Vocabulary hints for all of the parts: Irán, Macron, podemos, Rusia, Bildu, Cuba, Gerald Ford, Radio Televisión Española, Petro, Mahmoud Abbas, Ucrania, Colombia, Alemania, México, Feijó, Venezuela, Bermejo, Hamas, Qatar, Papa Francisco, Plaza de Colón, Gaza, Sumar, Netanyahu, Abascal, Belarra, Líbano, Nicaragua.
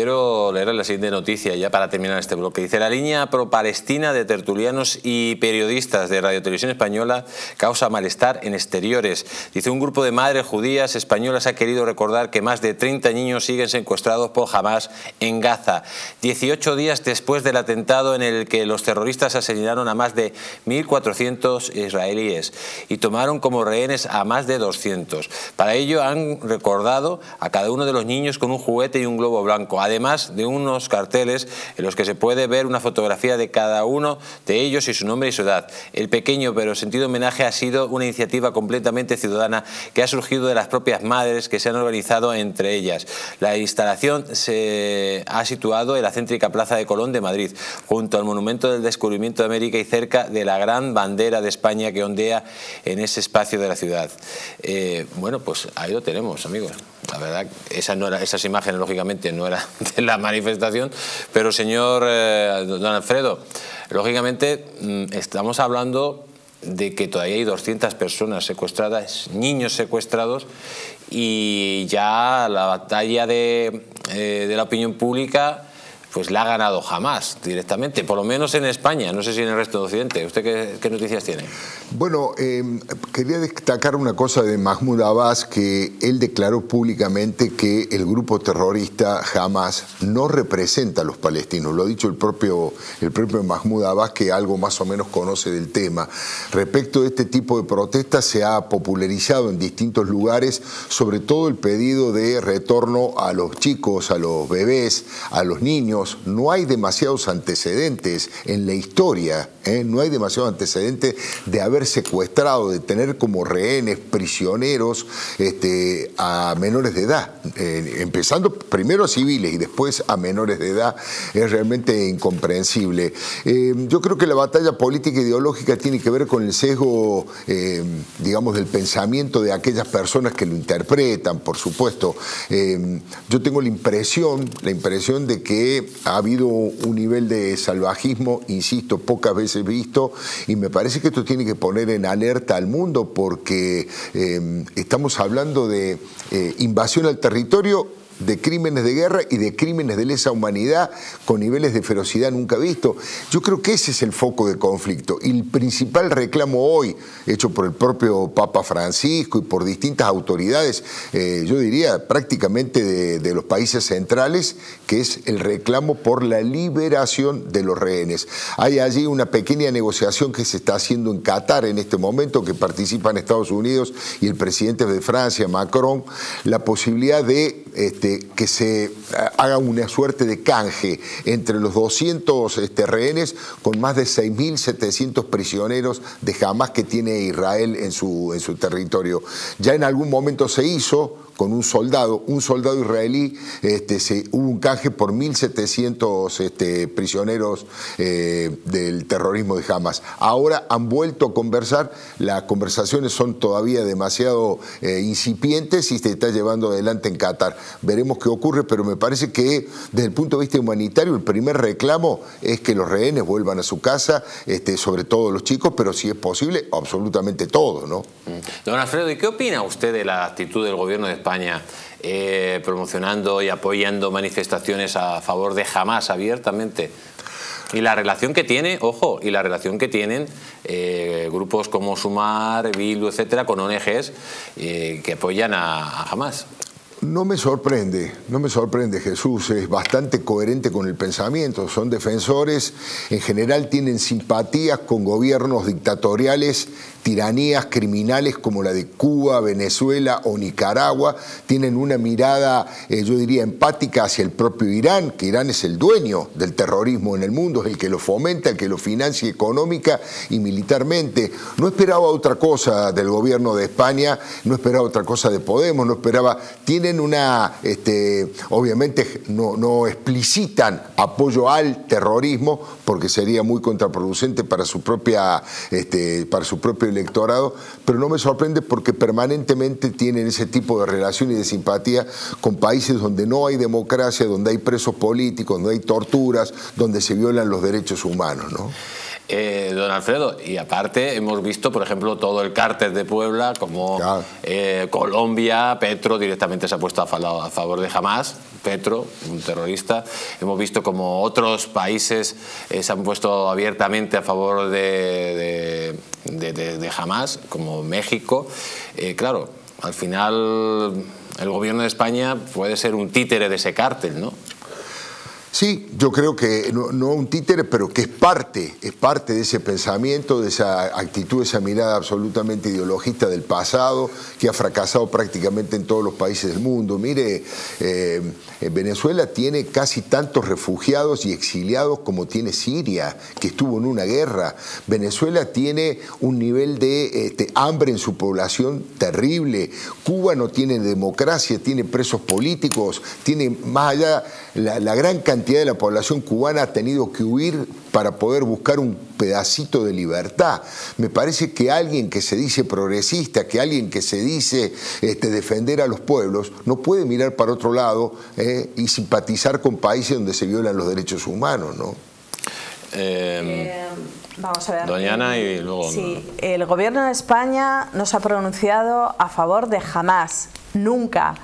Quiero leer la siguiente noticia ya para terminar este bloque. Dice: la línea pro-palestina de tertulianos y periodistas de Radio Televisión Española causa malestar en exteriores. Dice: un grupo de madres judías españolas ha querido recordar que más de 30 niños siguen secuestrados por Hamas en Gaza, 18 días después del atentado en el que los terroristas asesinaron a más de 1.400 israelíes y tomaron como rehenes a más de 200. Para ello han recordado a cada uno de los niños con un juguete y un globo blanco, además de unos carteles en los que se puede ver una fotografía de cada uno de ellos y su nombre y su edad. El pequeño pero sentido homenaje ha sido una iniciativa completamente ciudadana que ha surgido de las propias madres que se han organizado entre ellas. La instalación se ha situado en la céntrica Plaza de Colón de Madrid, junto al Monumento del Descubrimiento de América y cerca de la gran bandera de España que ondea en ese espacio de la ciudad. Bueno, pues ahí lo tenemos, amigos. La verdad, esas imágenes lógicamente no eran de la manifestación, pero señor don Alfredo, lógicamente estamos hablando de que todavía hay 200 personas secuestradas, niños secuestrados, y ya la batalla de la opinión pública pues la ha ganado Hamas directamente, por lo menos en España, no sé si en el resto de Occidente. ¿Usted qué noticias tiene? Bueno, quería destacar una cosa de Mahmoud Abbas, que él declaró públicamente que el grupo terrorista Hamas no representa a los palestinos. Lo ha dicho el propio Mahmoud Abbas, que algo más o menos conoce del tema. Respecto de este tipo de protestas, se ha popularizado en distintos lugares, sobre todo el pedido de retorno a los chicos, a los bebés, a los niños. No hay demasiados antecedentes en la historia, no hay demasiados antecedentes de haber secuestrado, de tener como rehenes, prisioneros a menores de edad, empezando primero a civiles y después a menores de edad. Es realmente incomprensible. Yo creo que la batalla política e ideológica tiene que ver con el sesgo, digamos, del pensamiento de aquellas personas que lo interpretan, por supuesto. Yo tengo la impresión de que ha habido un nivel de salvajismo, insisto, pocas veces visto, y me parece que esto tiene que poner en alerta al mundo, porque estamos hablando de invasión al territorio, de crímenes de guerra y de crímenes de lesa humanidad con niveles de ferocidad nunca visto. Yo creo que ese es el foco de conflicto, y el principal reclamo hoy hecho por el propio Papa Francisco y por distintas autoridades, yo diría prácticamente de los países centrales, que es el reclamo por la liberación de los rehenes. Hay allí una pequeña negociación que se está haciendo en Qatar en este momento, que participan Estados Unidos y el presidente de Francia, Macron, la posibilidad de que se haga una suerte de canje entre los 200 rehenes con más de 6.700 prisioneros de Hamas que tiene Israel en su territorio. Ya en algún momento se hizo con un soldado israelí, hubo un canje por 1.700 prisioneros del terrorismo de Hamas. Ahora han vuelto a conversar, las conversaciones son todavía demasiado incipientes y se está llevando adelante en Qatar. Veremos qué ocurre, pero me parece que desde el punto de vista humanitario el primer reclamo es que los rehenes vuelvan a su casa, sobre todo los chicos, pero si es posible, absolutamente todos, ¿no? Don Alfredo, ¿y qué opina usted de la actitud del gobierno de España promocionando y apoyando manifestaciones a favor de Hamas abiertamente? Y la relación que tiene, ojo, y la relación que tienen grupos como Sumar, Bildu, etcétera, con ONGs que apoyan a Hamas. No me sorprende, Jesús, es bastante coherente con el pensamiento. Son defensores, en general tienen simpatías con gobiernos dictatoriales, tiranías criminales como la de Cuba, Venezuela o Nicaragua. Tienen una mirada, yo diría, empática hacia el propio Irán, que Irán es el dueño del terrorismo en el mundo, es el que lo fomenta, el que lo financia económica y militarmente. No esperaba otra cosa del gobierno de España, no esperaba otra cosa de Podemos, no esperaba... Tienen una, obviamente no explicitan apoyo al terrorismo, porque sería muy contraproducente para su propia, para su propio electorado, pero no me sorprende porque permanentemente tienen ese tipo de relación y de simpatía con países donde no hay democracia, donde hay presos políticos, donde hay torturas, donde se violan los derechos humanos, ¿no? Don Alfredo, y aparte hemos visto, por ejemplo, todo el cártel de Puebla, como claro. Colombia, Petro directamente se ha puesto a favor de Hamas, Petro, un terrorista. Hemos visto como otros países se han puesto abiertamente a favor de Hamas, como México. Claro, al final el gobierno de España puede ser un títere de ese cártel, ¿no? Sí, yo creo que no un títere, pero que es parte de ese pensamiento, de esa actitud, de esa mirada absolutamente ideologista del pasado, que ha fracasado prácticamente en todos los países del mundo. Mire, Venezuela tiene casi tantos refugiados y exiliados como tiene Siria, que estuvo en una guerra. Venezuela tiene un nivel de hambre en su población terrible. Cuba no tiene democracia, tiene presos políticos, tiene más allá la gran cantidad de la población cubana ha tenido que huir para poder buscar un pedacito de libertad. Me parece que alguien que se dice progresista, que alguien que se dice defender a los pueblos, no puede mirar para otro lado y simpatizar con países donde se violan los derechos humanos, ¿no? Vamos a ver. Doña Ana y luego... Sí, el gobierno de España no se ha pronunciado a favor de Hamas, nunca,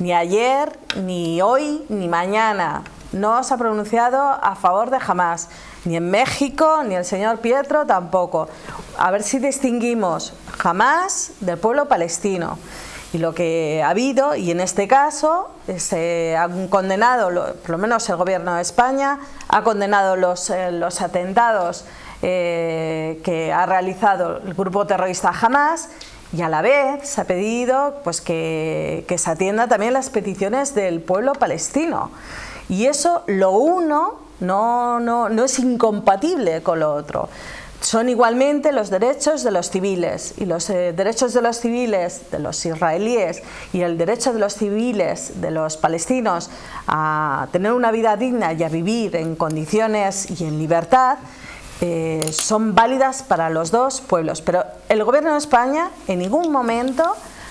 ni ayer, ni hoy, ni mañana. No se ha pronunciado a favor de Hamas, ni en México, ni el señor Pietro tampoco. A ver si distinguimos Hamas del pueblo palestino. Y lo que ha habido, y en este caso, se han condenado, por lo menos el gobierno de España, ha condenado los atentados que ha realizado el grupo terrorista Hamas. Y a la vez se ha pedido pues, que se atienda también las peticiones del pueblo palestino. Y eso, lo uno, no es incompatible con lo otro. Son igualmente los derechos de los civiles. Y los derechos de los civiles, de los israelíes, y el derecho de los civiles, de los palestinos, a tener una vida digna y a vivir en condiciones y en libertad, son válidas para los dos pueblos. Pero el gobierno de España en ningún momento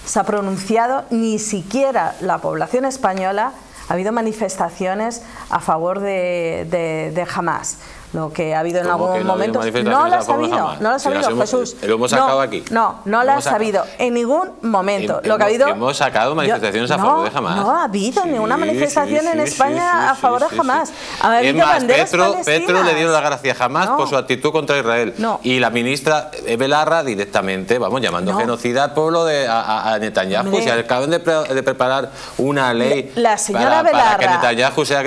se ha pronunciado, ni siquiera la población española. Ha habido manifestaciones a favor de Hamas. Lo que ha habido en algún momento... No las ha habido, no las ha habido, Jesús. Lo hemos sacado aquí. No las ha habido en ningún momento. Lo que ha habido... Hemos sacado manifestaciones a favor de Hamas. No ha habido ninguna manifestación en España a favor de Hamas. Es más, Petro le dio las gracias a Hamas por su actitud contra Israel. Y la ministra Belarra directamente, vamos, llamando genocida al pueblo a Netanyahu. Se acaban de preparar una ley para que Netanyahu sea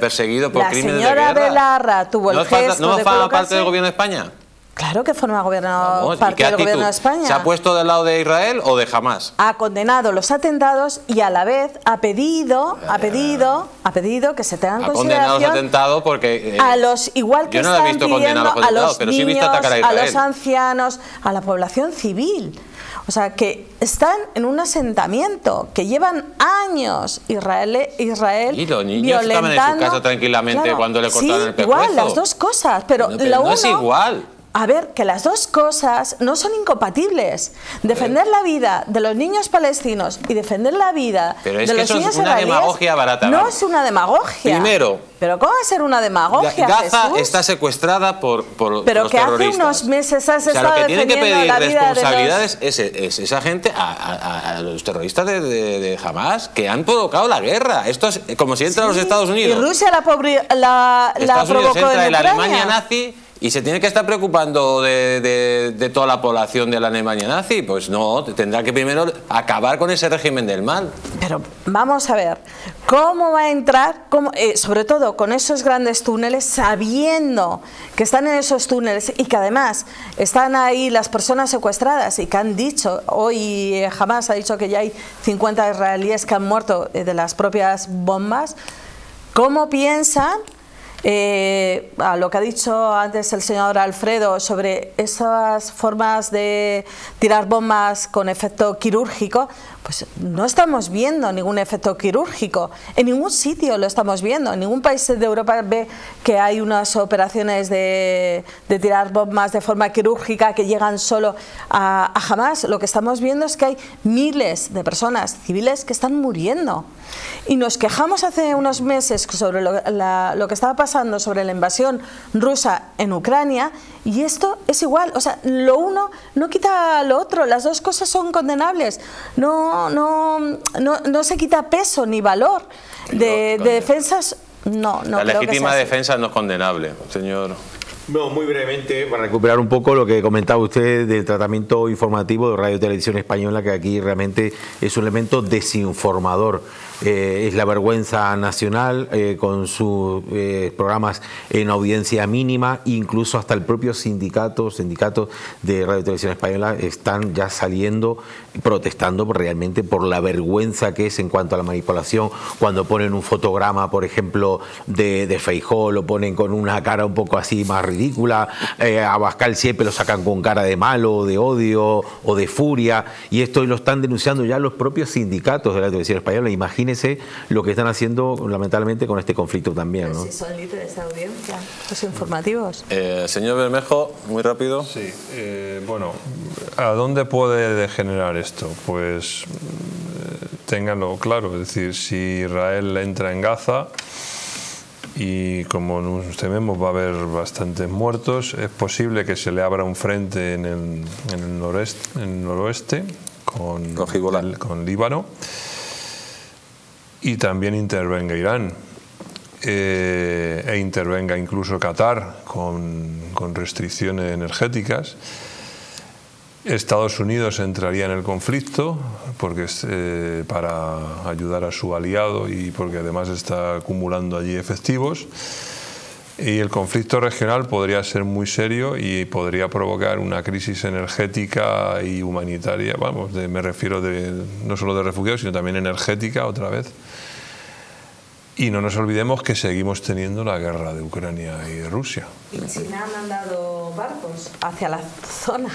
perseguido por crímenes de guerra. La señora Belarra tuvo... ¿No forma parte del gobierno de España? Claro que forma parte del gobierno de España. ¿Se ha puesto del lado de Israel o de Hamas? Ha condenado los atentados y a la vez ha pedido que se tengan consideración... Ha condenado los atentados porque... a los, igual que yo no están he visto pidiendo los a los pero niños, sí he visto atacar a Israel, a los ancianos, a la población civil. O sea, que están en un asentamiento, que llevan años Israel y los niños violentando. Estaban en su casa tranquilamente, claro, cuando le cortaron el pescuezo. Igual, las dos cosas, pero lo uno... No es igual. A ver, que las dos cosas no son incompatibles. Defender la vida de los niños palestinos y defender la vida de los niños israelíes... Pero es que eso es una demagogia barata. No es una demagogia. Primero... ¿Pero cómo va a ser una demagogia, Gaza, Jesús? Está secuestrada por pero los terroristas. Pero que hace unos meses has estado defendiendo la vida de... Lo que tiene que pedir responsabilidades es esa gente a los terroristas de Hamas, que han provocado la guerra. Esto es como si entra a los Estados Unidos. Y Rusia la provocó en Ucrania. En la Alemania nazi... Y se tiene que estar preocupando de toda la población de la Alemania nazi. Pues no, tendrá que primero acabar con ese régimen del mal. Pero vamos a ver, ¿cómo va a entrar? Sobre todo con esos grandes túneles, sabiendo que están en esos túneles y que además están ahí las personas secuestradas y que han dicho, hoy Hamas ha dicho que ya hay 50 israelíes que han muerto de las propias bombas. ¿Cómo piensan? A lo que ha dicho antes el señor Alfredo sobre esas formas de tirar bombas con efecto quirúrgico, pues no estamos viendo ningún efecto quirúrgico, en ningún sitio lo estamos viendo, en ningún país de Europa ve que hay unas operaciones de tirar bombas de forma quirúrgica que llegan solo a Hamas. Lo que estamos viendo es que hay miles de personas civiles que están muriendo, y nos quejamos hace unos meses sobre lo que estaba pasando sobre la invasión rusa en Ucrania, y esto es igual. O sea, lo uno no quita lo otro, las dos cosas son condenables, no se quita peso ni valor de defensas. No, la legítima defensa no es condenable, señor. No, muy brevemente, para recuperar un poco lo que comentaba usted del tratamiento informativo de Radio Televisión Española, que aquí realmente es un elemento desinformador. Es la vergüenza nacional con sus programas en audiencia mínima, incluso hasta el propio sindicato de Radio Televisión Española están ya saliendo protestando realmente por la vergüenza que es en cuanto a la manipulación, cuando ponen un fotograma, por ejemplo, de Feijó, lo ponen con una cara un poco así más ridícula, a Abascal siempre lo sacan con cara de malo, de odio o de furia, y esto lo están denunciando ya los propios sindicatos de la televisión española. Imagínense lo que están haciendo lamentablemente con este conflicto también, ¿no? Si son líderes de audiencia, los informativos. Señor Bermejo, muy rápido. Sí, bueno, ¿a dónde puede degenerar esto? Pues ténganlo claro, es decir, si Israel entra en Gaza, y como nos tememos va a haber bastantes muertos, es posible que se le abra un frente en el noroeste con Líbano, y también intervenga Irán, e intervenga incluso Qatar con restricciones energéticas. Estados Unidos entraría en el conflicto porque para ayudar a su aliado, y porque además está acumulando allí efectivos, y el conflicto regional podría ser muy serio y podría provocar una crisis energética y humanitaria, vamos, me refiero no solo de refugiados sino también energética otra vez. Y no nos olvidemos que seguimos teniendo la guerra de Ucrania y Rusia. Y China ha mandado barcos hacia la zona.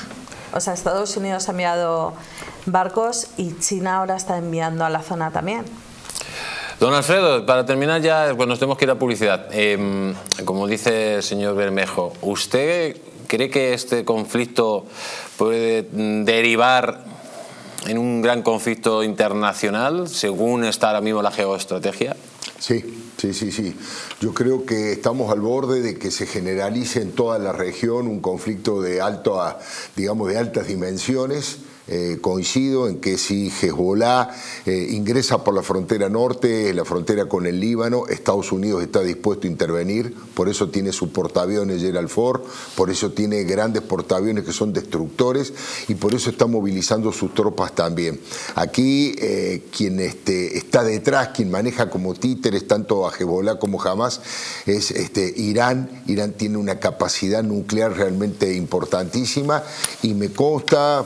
O sea, Estados Unidos ha enviado barcos y China ahora está enviando a la zona también. Don Alfredo, para terminar ya, pues nos tenemos que ir a publicidad. Como dice el señor Bermejo, ¿usted cree que este conflicto puede derivar en un gran conflicto internacional, según está ahora mismo la geoestrategia? Sí. Yo creo que estamos al borde de que se generalice en toda la región un conflicto de altas dimensiones. Coincido en que si Hezbollah ingresa por la frontera norte, la frontera con el Líbano, Estados Unidos está dispuesto a intervenir, por eso tiene sus portaaviones Gerald Ford, por eso tiene grandes portaaviones que son destructores, y por eso está movilizando sus tropas también. Aquí quien está detrás, quien maneja como títeres tanto a Hezbollah como Hamas, es Irán. Irán tiene una capacidad nuclear realmente importantísima, y me consta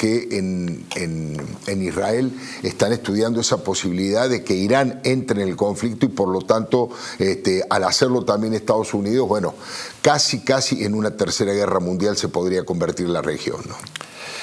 que en Israel están estudiando esa posibilidad de que Irán entre en el conflicto, y por lo tanto al hacerlo también Estados Unidos, bueno, casi en una tercera guerra mundial se podría convertir la región, ¿no?